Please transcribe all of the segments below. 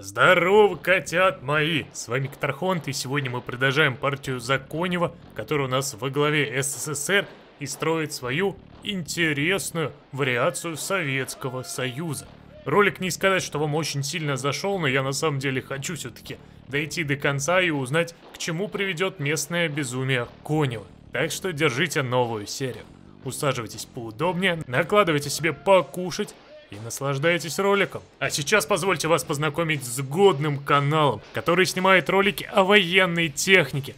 Здорово, котят мои! С вами Катархонт, и сегодня мы продолжаем партию за Конева, который у нас во главе СССР и строит свою интересную вариацию Советского Союза. Ролик не сказать, что вам очень сильно зашел, но я на самом деле хочу все-таки дойти до конца и узнать, к чему приведет местное безумие Конева. Так что держите новую серию. Усаживайтесь поудобнее, накладывайте себе покушать и наслаждайтесь роликом. А сейчас позвольте вас познакомить с годным каналом, который снимает ролики о военной технике.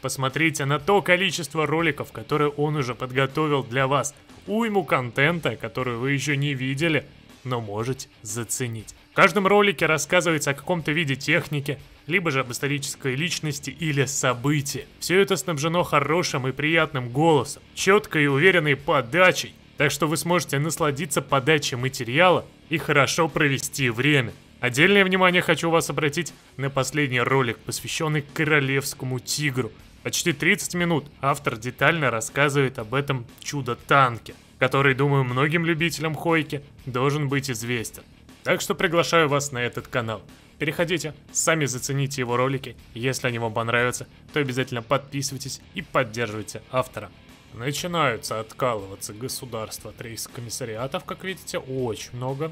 Посмотрите на то количество роликов, которые он уже подготовил для вас. Уйму контента, который вы еще не видели, но можете заценить. В каждом ролике рассказывается о каком-то виде техники, либо же об исторической личности или событии. Все это снабжено хорошим и приятным голосом, четкой и уверенной подачей. Так что вы сможете насладиться подачей материала и хорошо провести время. Отдельное внимание хочу вас обратить на последний ролик, посвященный королевскому тигру. Почти 30 минут автор детально рассказывает об этом чудо-танке, который, думаю, многим любителям Хойки должен быть известен. Так что приглашаю вас на этот канал. Переходите, сами зацените его ролики. Если они вам понравятся, то обязательно подписывайтесь и поддерживайте автора. Начинаются откалываться государства от рейс-комиссариатов, как видите, очень много.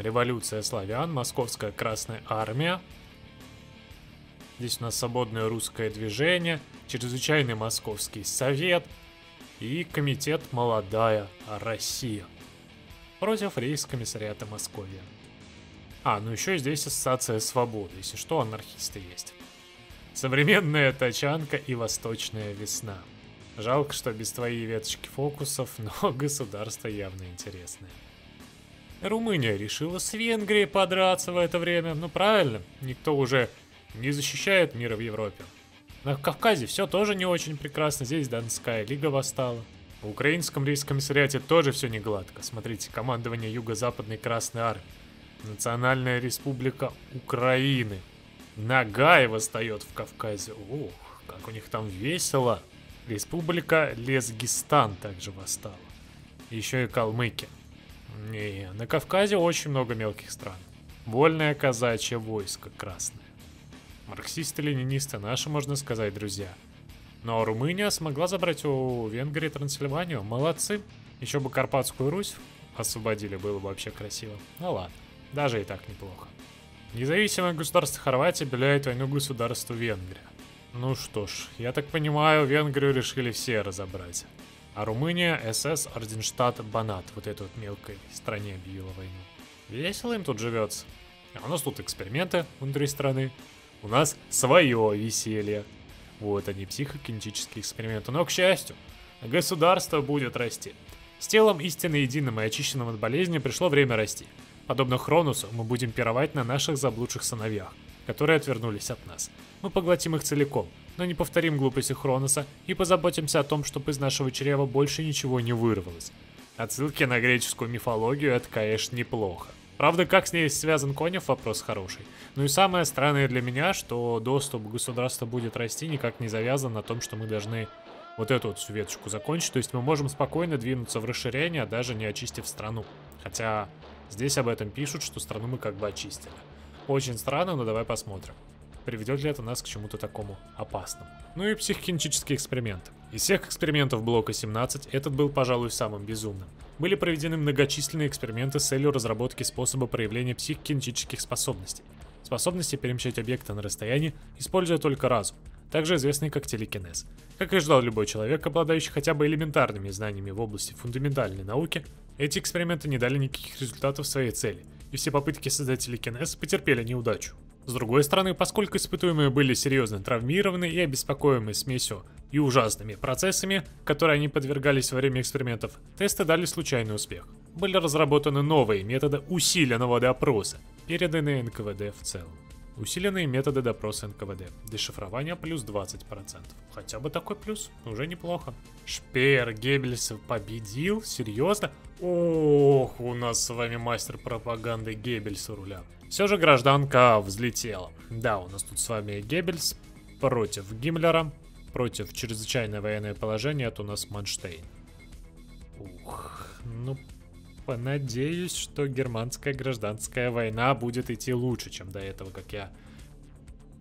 Революция славян, Московская Красная Армия. Здесь у нас свободное русское движение, чрезвычайный Московский Совет и комитет «Молодая Россия» против рейс-комиссариата Москвы. А, ну еще здесь ассоциация свободы, если что, анархисты есть. Современная тачанка и восточная весна. Жалко, что без твоей веточки фокусов, но государство явно интересное. Румыния решила с Венгрией подраться в это время. Ну правильно, никто уже не защищает мира в Европе. На Кавказе все тоже не очень прекрасно, здесь Донская лига восстала. В украинском рейскомиссариате тоже все не гладко. Смотрите, командование Юго-Западной Красной Армии. Национальная Республика Украины. Нагай восстает в Кавказе. Ох, как у них там весело. Республика Лезгистан также восстала. Еще и калмыки. Не, на Кавказе очень много мелких стран. Вольное казачье войско красное. Марксисты-ленинисты наши, можно сказать, друзья. Но Румыния смогла забрать у Венгрии Трансильванию. Молодцы. Еще бы Карпатскую Русь освободили, было бы вообще красиво. Ну ладно, даже и так неплохо. Независимое государство Хорватии объявляет войну государству Венгрия. Ну что ж, я так понимаю, Венгрию решили все разобрать. А Румыния, СС, Орденштадт, Банат, вот этой вот мелкой стране объявила войну. Весело им тут живется. А у нас тут эксперименты внутри страны. У нас свое веселье. Вот они, психокинетические эксперименты. Но, к счастью, государство будет расти. С телом истинно единым и очищенным от болезни пришло время расти. Подобно Хронусу, мы будем пировать на наших заблудших сыновьях, которые отвернулись от нас. Мы поглотим их целиком, но не повторим глупости Хроноса и позаботимся о том, чтобы из нашего чрева больше ничего не вырвалось. Отсылки на греческую мифологию — это, конечно, неплохо. Правда, как с ней связан Конев — вопрос хороший. Ну и самое странное для меня, что доступ государства будет расти никак не завязан на том, что мы должны вот эту вот всю веточку закончить. То есть мы можем спокойно двинуться в расширение, даже не очистив страну. Хотя здесь об этом пишут, что страну мы как бы очистили. Очень странно, но давай посмотрим, приведет ли это нас к чему-то такому опасному. Ну и психокинетические эксперименты. Из всех экспериментов блока 17, этот был, пожалуй, самым безумным. Были проведены многочисленные эксперименты с целью разработки способа проявления психокинетических способностей. Способности перемещать объекты на расстоянии, используя только разум, также известный как телекинез. Как и ждал любой человек, обладающий хотя бы элементарными знаниями в области фундаментальной науки, эти эксперименты не дали никаких результатов своей цели, и все попытки создать телекинез потерпели неудачу. С другой стороны, поскольку испытуемые были серьезно травмированы и обеспокоены смесью и ужасными процессами, которые они подвергались во время экспериментов, тесты дали случайный успех. Были разработаны новые методы усиленного допроса, переданные НКВД в целом. Усиленные методы допроса НКВД. Дешифрование плюс 20%. Хотя бы такой плюс, уже неплохо. Шпеер Геббельс победил? Серьезно? Ох, у нас с вами мастер пропаганды Геббельс у руля. Все же гражданка взлетела. Да, у нас тут с вами Геббельс против Гиммлера, против чрезвычайное военное положение, это у нас Манштейн. Ух, ну Европа. Надеюсь, что германская гражданская война будет идти лучше, чем до этого, как я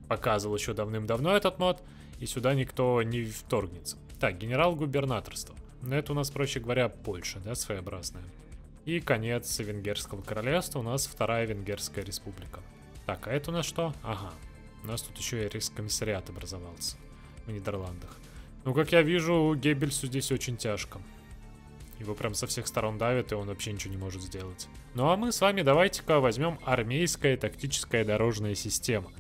показывал еще давным-давно этот мод. И сюда никто не вторгнется. Так, генерал-губернаторство. Но это у нас, проще говоря, Польша, да, своеобразная. И конец Венгерского королевства. У нас Вторая Венгерская республика. Так, а это у нас что? Ага. У нас тут еще и рейхскомиссариат образовался в Нидерландах. Ну, как я вижу, Геббельсу здесь очень тяжко. Его прям со всех сторон давят, и он вообще ничего не может сделать. Ну, а мы с вами давайте-ка возьмем армейская тактическая дорожная система.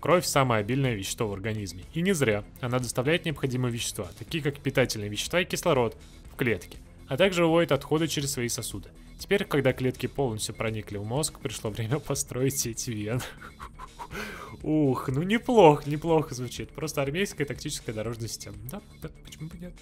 Кровь – самая обильная вещество в организме. И не зря. Она доставляет необходимые вещества, такие как питательные вещества и кислород, в клетки. А также выводит отходы через свои сосуды. Теперь, когда клетки полностью проникли в мозг, пришло время построить сеть вен. Ух, ну неплохо, неплохо звучит. Просто армейская тактическая дорожная система. Да, да, почему бы нет?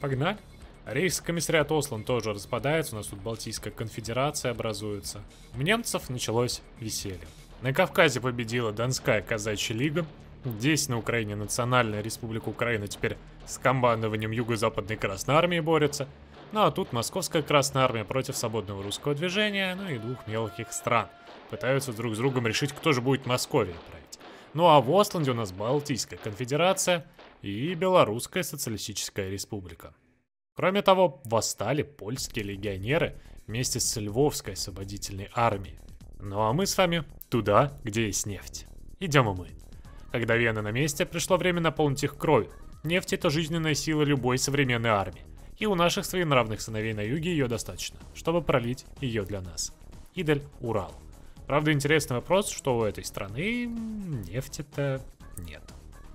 Погнали. Рейхскомиссариат Ослан тоже распадается. У нас тут Балтийская конфедерация образуется. У немцев началось веселье. На Кавказе победила Донская казачья лига. Здесь, на Украине, Национальная республика Украина теперь с командованием Юго-Западной Красной Армии борется. Ну а тут Московская Красная Армия против свободного русского движения, ну и двух мелких стран. Пытаются друг с другом решить, кто же будет Московию править. Ну а в Осланде у нас Балтийская конфедерация и Белорусская социалистическая республика. Кроме того, восстали польские легионеры вместе с Львовской освободительной армией. Ну а мы с вами туда, где есть нефть. Идем и мы. Когда Вена на месте, пришло время наполнить их кровью. Нефть — это жизненная сила любой современной армии. И у наших своенравных сыновей на юге ее достаточно, чтобы пролить ее для нас. Идоль Урал. Правда, интересный вопрос, что у этой страны нефти-то нет.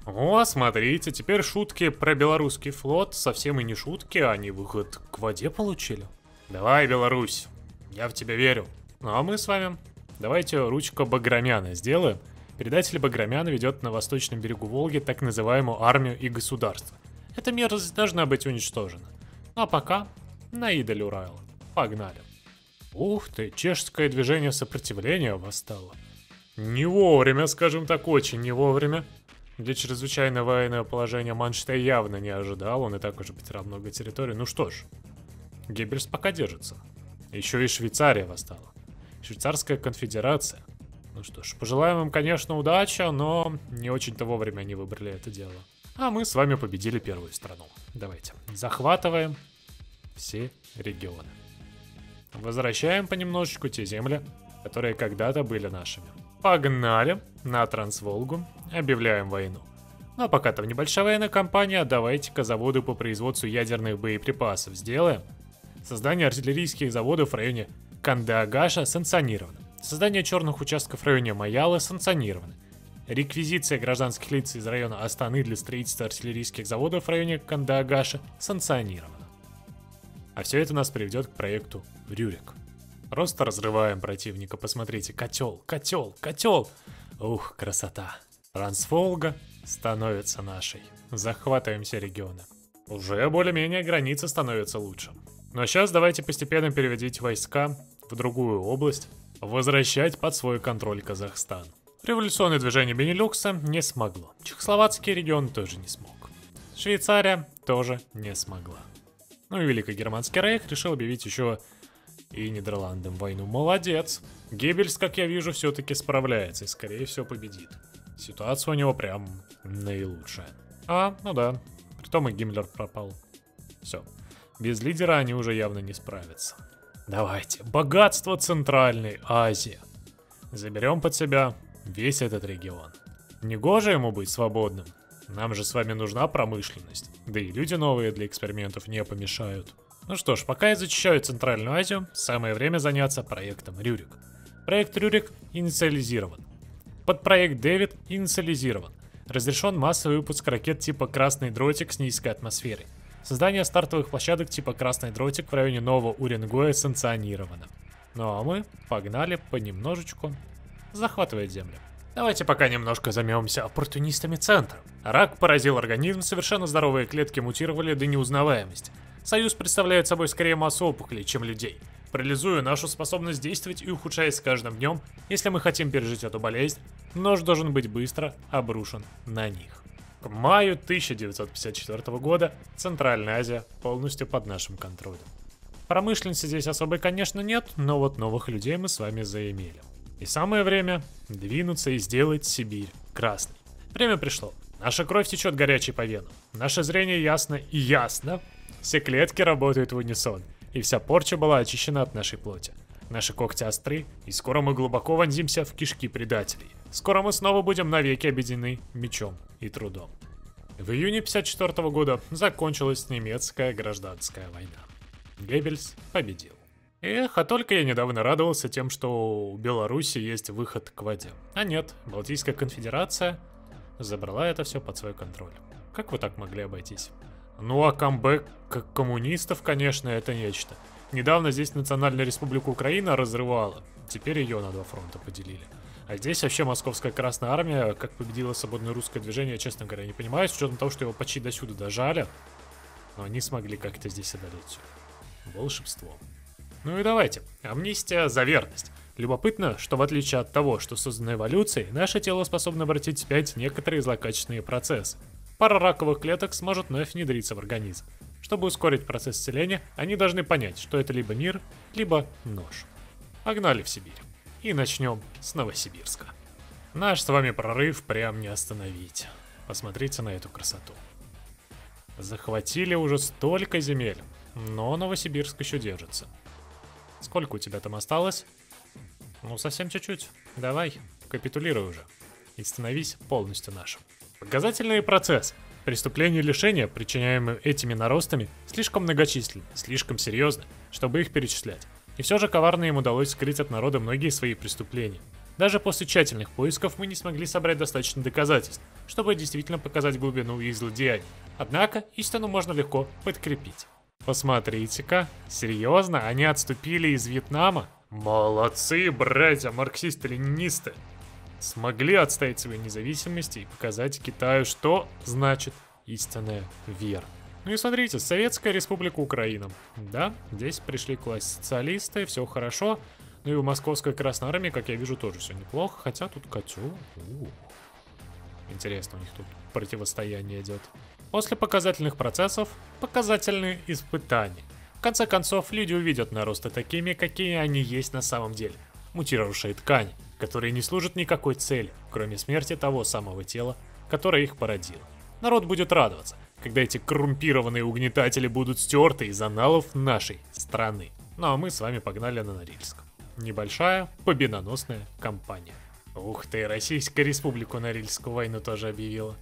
О, смотрите, теперь шутки про белорусский флот совсем и не шутки, а они выход к воде получили. Давай, Беларусь, я в тебя верю. Ну а мы с вами давайте ручку Баграмяна сделаем. Предатель Баграмяна ведет на восточном берегу Волги так называемую армию и государство. Эта мерзость должна быть уничтожена. А пока на идоль Урала. Погнали. Ух ты, чешское движение сопротивления восстало. Не вовремя, скажем так, очень не вовремя. Для чрезвычайного военного положения Манштейн явно не ожидал, он и так уже потерял много территорий. Ну что ж, Геббельс пока держится. Еще и Швейцария восстала. Швейцарская конфедерация. Ну что ж, пожелаем им, конечно, удачи, но не очень-то вовремя они выбрали это дело. А мы с вами победили первую страну. Давайте захватываем все регионы. Возвращаем понемножечку те земли, которые когда-то были нашими. Погнали на Трансволгу, объявляем войну. Ну а пока там небольшая военная кампания, давайте-ка заводы по производству ядерных боеприпасов сделаем. Создание артиллерийских заводов в районе Кандаагаша санкционировано. Создание черных участков в районе Маялы санкционировано. Реквизиция гражданских лиц из района Астаны для строительства артиллерийских заводов в районе Кандаагаша санкционирована. А все это нас приведет к проекту Рюрик. Просто разрываем противника. Посмотрите, котел, котел, котел. Ух, красота. Трансволга становится нашей. Захватываем все регионы. Уже более-менее граница становится лучше. Но сейчас давайте постепенно переводить войска в другую область. Возвращать под свой контроль Казахстан. Революционное движение Бенилюкса не смогло. Чехословацкий регион тоже не смог. Швейцария тоже не смогла. Ну и Великогерманский рейх решил объявить еще и Нидерландам войну. Молодец. Геббельс, как я вижу, все-таки справляется и, скорее всего, победит. Ситуация у него прям наилучшая. А, ну да. Притом и Гиммлер пропал. Все. Без лидера они уже явно не справятся. Давайте. Богатство Центральной Азии. Заберем под себя весь этот регион. Негоже ему быть свободным. Нам же с вами нужна промышленность. Да и люди новые для экспериментов не помешают. Ну что ж, пока я зачищаю Центральную Азию, самое время заняться проектом Рюрик. Проект Рюрик инициализирован. Подпроект Дэвид инициализирован. Разрешен массовый выпуск ракет типа «Красный дротик» с низкой атмосферой. Создание стартовых площадок типа «Красный дротик» в районе Нового Уренгоя санкционировано. Ну а мы погнали понемножечку захватывает землю. Давайте пока немножко займемся оппортунистами центра. Рак поразил организм, совершенно здоровые клетки мутировали до неузнаваемости. Союз представляет собой скорее массу опухолей, чем людей, парализуя нашу способность действовать и ухудшаясь с каждым днем. Если мы хотим пережить эту болезнь, нож должен быть быстро обрушен на них. К маю 1954 года Центральная Азия полностью под нашим контролем. Промышленности здесь особой, конечно, нет, но вот новых людей мы с вами заимели. И самое время двинуться и сделать Сибирь красной. Время пришло. Наша кровь течет горячей по венам. Наше зрение ясно и ясно. Все клетки работают в унисон. И вся порча была очищена от нашей плоти. Наши когти остры, и скоро мы глубоко вонзимся в кишки предателей. Скоро мы снова будем навеки объединены мечом и трудом. В июне 1954 года закончилась немецкая гражданская война. Геббельс победил. Эх, а только я недавно радовался тем, что у Беларуси есть выход к воде. А нет, Балтийская конфедерация забрала это все под свой контроль. Как вы так могли обойтись? Ну а камбэк коммунистов, конечно, это нечто. Недавно здесь Национальная Республика Украина разрывала. Теперь ее на два фронта поделили. А здесь вообще Московская Красная Армия, как победила свободное русское движение, я, честно говоря, не понимаю, с учетом того, что его почти до сюда дожали. Но они смогли как-то здесь одолеть. Волшебство. Ну и давайте. Амнистия за верность. Любопытно, что в отличие от того, что создано эволюцией, наше тело способно обратить вспять некоторые злокачественные процессы. Пара раковых клеток сможет вновь внедриться в организм. Чтобы ускорить процесс исцеления, они должны понять, что это либо мир, либо нож. Погнали в Сибирь. И начнем с Новосибирска. Наш с вами прорыв прям не остановить. Посмотрите на эту красоту. Захватили уже столько земель, но Новосибирск еще держится. Сколько у тебя там осталось? Ну, совсем чуть-чуть. Давай, капитулируй уже. И становись полностью нашим. Показательный процесс. Преступления и лишения, причиняемые этими наростами, слишком многочисленны, слишком серьезны, чтобы их перечислять. И все же коварно им удалось скрыть от народа многие свои преступления. Даже после тщательных поисков мы не смогли собрать достаточно доказательств, чтобы действительно показать глубину их злодеяний. Однако, истину можно легко подкрепить. Посмотрите-ка, серьезно, они отступили из Вьетнама? Молодцы, братья, марксисты-ленинисты! Смогли отстоять свою независимость и показать Китаю, что значит истинная вера. Ну и смотрите, Советская Республика Украина. Да, здесь пришли к власти социалисты, все хорошо. Ну и у Московской Красной Армии, как я вижу, тоже все неплохо. Хотя тут Катю... Интересно, у них тут противостояние идет. После показательных процессов показательные испытания. В конце концов, люди увидят наросты такими, какие они есть на самом деле. Мутировавшие ткани, которые не служат никакой цели, кроме смерти того самого тела, которое их породило. Народ будет радоваться, когда эти коррумпированные угнетатели будут стерты из аналов нашей страны. Ну а мы с вами погнали на Норильск. Небольшая победоносная кампания. Ух ты, Российская Республика Норильскую войну тоже объявила.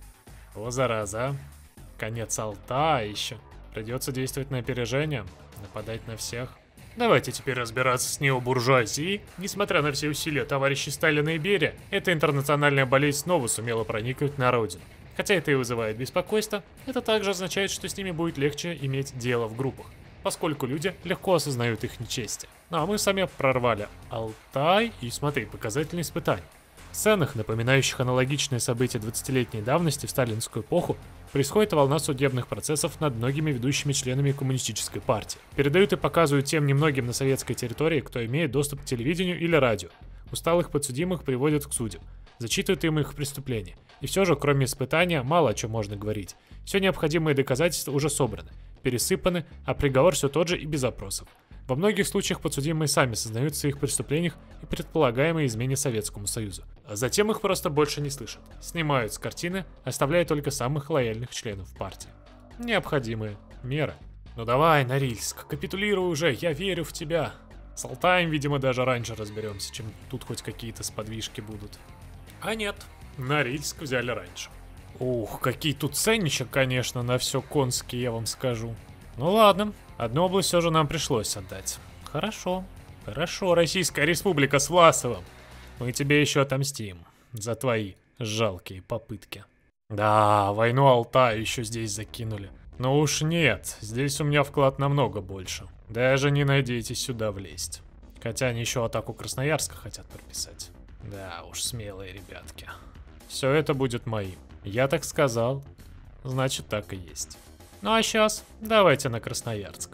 О, зараза. Конец Алтая еще. Придется действовать на опережение, нападать на всех. Давайте теперь разбираться с необуржуазией. Несмотря на все усилия товарищей Сталина и Берия, эта интернациональная болезнь снова сумела проникнуть на родину. Хотя это и вызывает беспокойство, это также означает, что с ними будет легче иметь дело в группах, поскольку люди легко осознают их нечестие. Ну а мы сами прорвали Алтай и, смотри, показательные испытания. В сценах, напоминающих аналогичные события 20-летней давности в сталинскую эпоху, происходит волна судебных процессов над многими ведущими членами коммунистической партии. Передают и показывают тем немногим на советской территории, кто имеет доступ к телевидению или радио. Усталых подсудимых приводят к судям. Зачитывают им их преступления. И все же, кроме испытания, мало о чем можно говорить. Все необходимые доказательства уже собраны, пересыпаны, а приговор все тот же и без опросов. Во многих случаях подсудимые сами сознают в своих преступлениях и предполагаемой измене Советскому Союзу. А затем их просто больше не слышат. Снимают с картины, оставляя только самых лояльных членов партии. Необходимые меры. Ну давай, Норильск, капитулируй уже, я верю в тебя. С Алтаем, видимо, даже раньше разберемся, чем тут хоть какие-то сподвижки будут. А нет, Норильск взяли раньше. Ух, какие тут ценнички, конечно, на все конские, я вам скажу. Ну ладно, одну область все же нам пришлось отдать. Хорошо, хорошо, Российская Республика с Власовым. Мы тебе еще отомстим за твои жалкие попытки. Да, войну Алтая еще здесь закинули. Но уж нет, здесь у меня вклад намного больше. Даже не надейтесь сюда влезть. Хотя они еще атаку Красноярска хотят прописать. Да уж, смелые ребятки. Все это будет моим. Я так сказал, значит так и есть. Ну а сейчас давайте на Красноярск.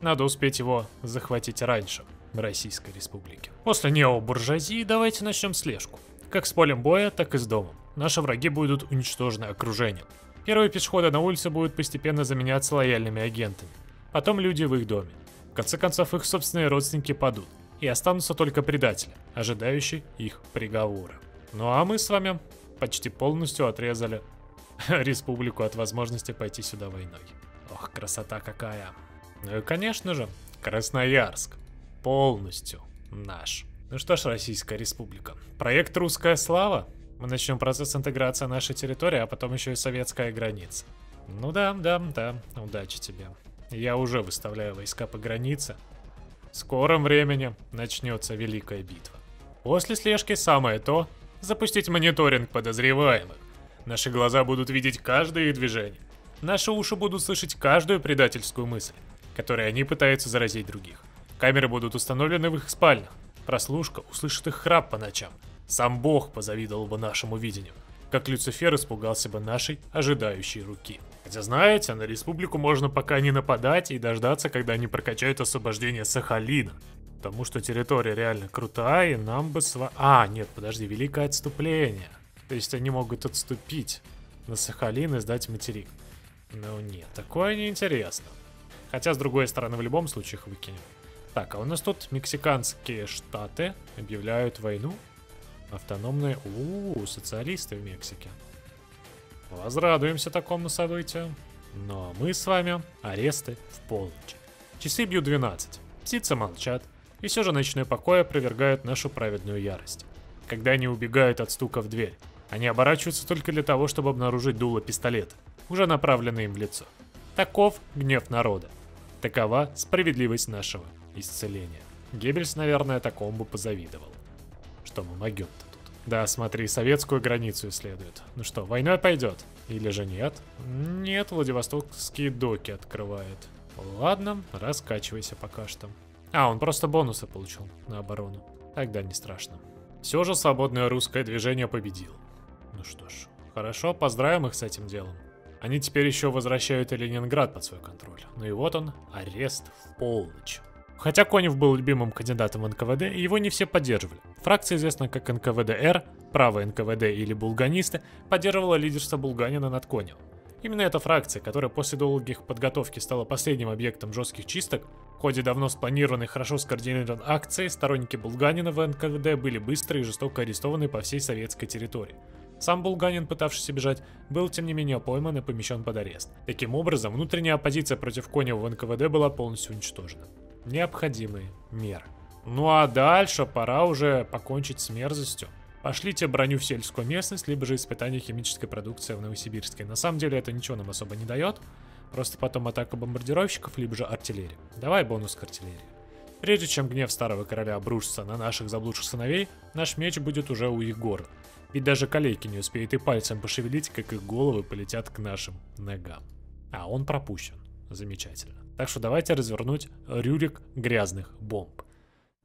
Надо успеть его захватить раньше Российской Республики. После необуржуазии давайте начнем слежку. Как с полем боя, так и с домом. Наши враги будут уничтожены окружением. Первые пешеходы на улице будут постепенно заменяться лояльными агентами. Потом люди в их доме. В конце концов, их собственные родственники падут, и останутся только предатели, ожидающие их приговора. Ну а мы с вами почти полностью отрезали республику от возможности пойти сюда войной. Ох, красота какая. Ну и, конечно же, Красноярск. Полностью наш. Ну что ж, Российская Республика. Проект «Русская слава». Мы начнем процесс интеграции нашей территории, а потом еще и советская граница. Ну да, удачи тебе. Я уже выставляю войска по границе. В скором времени начнется великая битва. После слежки самое то – запустить мониторинг подозреваемых. Наши глаза будут видеть каждое их движение. Наши уши будут слышать каждую предательскую мысль, которой они пытаются заразить других. Камеры будут установлены в их спальнях. Прослушка услышит их храп по ночам. Сам Бог позавидовал бы нашему видению, как Люцифер испугался бы нашей ожидающей руки. Хотя, знаете, на республику можно пока не нападать и дождаться, когда они прокачают освобождение Сахалина. Потому что территория реально крутая, и нам бы А, нет, подожди, великое отступление. То есть они могут отступить на Сахалин и сдать материк. Ну нет, такое неинтересно. Хотя, с другой стороны, в любом случае их выкинем. Так, а у нас тут мексиканские штаты объявляют войну. Автономные... социалисты в Мексике. Возрадуемся такому событию. Но мы с вами аресты в полночь. Часы бьют 12. Птицы молчат. И все же ночной покой опровергает нашу праведную ярость. Когда они убегают от стука в дверь, они оборачиваются только для того, чтобы обнаружить дуло пистолета, уже направленное им в лицо. Таков гнев народа. Такова справедливость нашего исцеления. Геббельс, наверное, такому бы позавидовал. Что мы могем-то тут? Да, смотри, советскую границу исследуют. Ну что, война пойдет? Или же нет? Нет, Владивостокские доки открывает. Ладно, раскачивайся пока что. А, он просто бонусы получил на оборону. Тогда не страшно. Все же свободное русское движение победило. Ну что ж, хорошо, поздравим их с этим делом. Они теперь еще возвращают и Ленинград под свой контроль. Ну и вот он, арест в полночь. Хотя Конев был любимым кандидатом в НКВД, его не все поддерживали. Фракция, известная как НКВДР, правая НКВД или Булганисты, поддерживала лидерство Булганина над Коневым. Именно эта фракция, которая после долгих подготовки стала последним объектом жестких чисток, в ходе давно спланированной, хорошо скоординированной акции, сторонники Булганина в НКВД были быстро и жестоко арестованы по всей советской территории. Сам Булганин, пытавшийся бежать, был тем не менее пойман и помещен под арест. Таким образом, внутренняя оппозиция против Конева в НКВД была полностью уничтожена. Необходимые меры. Ну а дальше пора уже покончить с мерзостью. Пошлите броню в сельскую местность, либо же испытание химической продукции в Новосибирске. На самом деле это ничего нам особо не дает. Просто потом атака бомбардировщиков, либо же артиллерия. Давай бонус к артиллерии. Прежде чем гнев старого короля обрушится на наших заблудших сыновей, наш меч будет уже у их горла. Ведь даже калейки не успеют и пальцем пошевелить, как их головы полетят к нашим ногам. А он пропущен. Замечательно. Так что давайте развернуть Рюрик грязных бомб.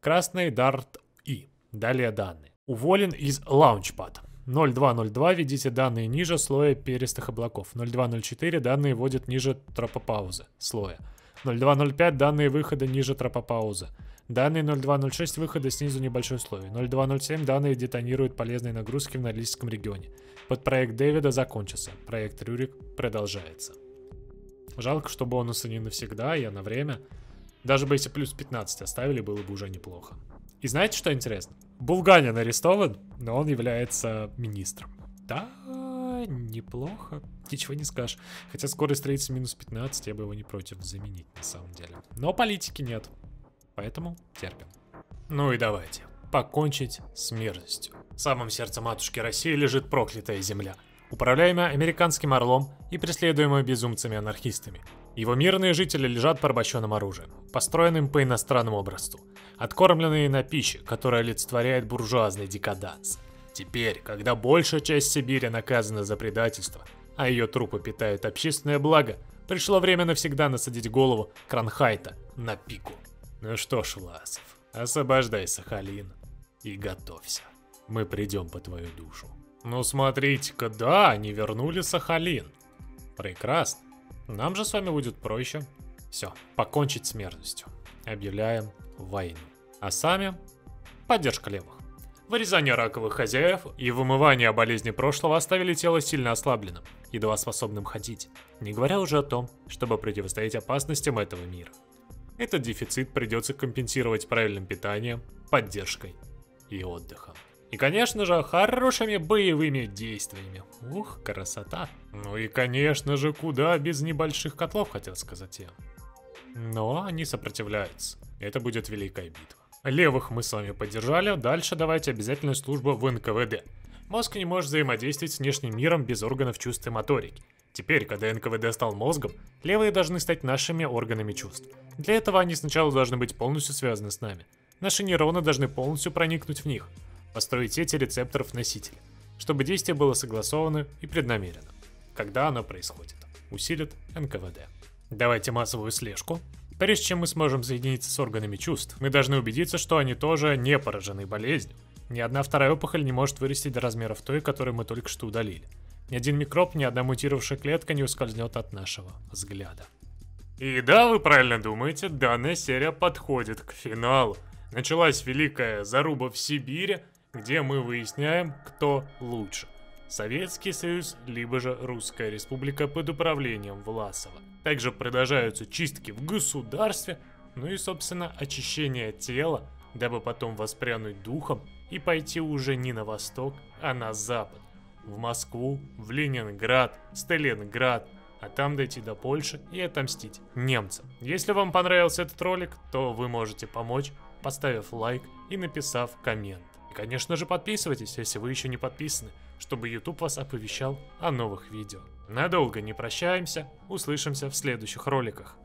Красный дарт И. Далее данные. Уволен из лаунчпада. 0202 введите данные ниже слоя перистых облаков. 0204 данные вводят ниже тропопаузы слоя. 0205 данные выхода ниже тропопаузы. Данные 0206 выхода снизу небольшой слой. 0207 данные детонируют полезные нагрузки в Норильском регионе. Подпроект Дэвида закончился. Проект Рюрик продолжается. Жалко, что бонусы не навсегда, я на время. Даже бы если плюс 15 оставили, было бы уже неплохо. И знаете, что интересно? Булганин арестован, но он является министром. Да, неплохо. Ничего не скажешь. Хотя скорость строится минус 15, я бы его не против заменить на самом деле. Но политики нет. Поэтому терпим. Ну и давайте покончить с мерзостью. В самом сердце матушки России лежит проклятая земля, управляемая американским орлом и преследуемая безумцами-анархистами. Его мирные жители лежат порабощенным оружием, построенным по иностранному образцу, откормленные на пище, которая олицетворяет буржуазный декаданс. Теперь, когда большая часть Сибири наказана за предательство, а ее трупы питают общественное благо, пришло время навсегда насадить голову Кронхайта на пику. Ну что ж, Власов, освобождай Сахалин и готовься. Мы придем по твою душу. Ну смотрите-ка, да, они вернули Сахалин. Прекрасно. Нам же с вами будет проще. Все, покончить с мерзостью. Объявляем войну. А сами поддержка левых. Вырезание раковых хозяев и вымывание болезни прошлого оставили тело сильно ослабленным, едва способным ходить. Не говоря уже о том, чтобы противостоять опасностям этого мира. Этот дефицит придется компенсировать правильным питанием, поддержкой и отдыхом. И, конечно же, хорошими боевыми действиями. Ух, красота. Ну и, конечно же, куда без небольших котлов, хотел сказать я. Но они сопротивляются. Это будет великая битва. Левых мы с вами поддержали. Дальше давайте обязательную службу в НКВД. Мозг не может взаимодействовать с внешним миром без органов чувств и моторики. Теперь, когда НКВД стал мозгом, левые должны стать нашими органами чувств. Для этого они сначала должны быть полностью связаны с нами. Наши нейроны должны полностью проникнуть в них. Построить сети рецепторов носителя, чтобы действие было согласовано и преднамеренно. Когда оно происходит, усилит НКВД. Давайте массовую слежку. Прежде чем мы сможем соединиться с органами чувств, мы должны убедиться, что они тоже не поражены болезнью. Ни одна вторая опухоль не может вырасти до размеров той, которую мы только что удалили. Ни один микроб, ни одна мутировавшая клетка не ускользнет от нашего взгляда. И да, вы правильно думаете, данная серия подходит к финалу. Началась великая заруба в Сибири, где мы выясняем, кто лучше. Советский Союз, либо же Русская Республика под управлением Власова. Также продолжаются чистки в государстве, ну и, собственно, очищение тела, дабы потом воспрянуть духом и пойти уже не на восток, а на запад. В Москву, в Ленинград, Сталинград, а там дойти до Польши и отомстить немцам. Если вам понравился этот ролик, то вы можете помочь, поставив лайк и написав коммент. Конечно же, подписывайтесь, если вы еще не подписаны, чтобы YouTube вас оповещал о новых видео. Надолго не прощаемся, услышимся в следующих роликах.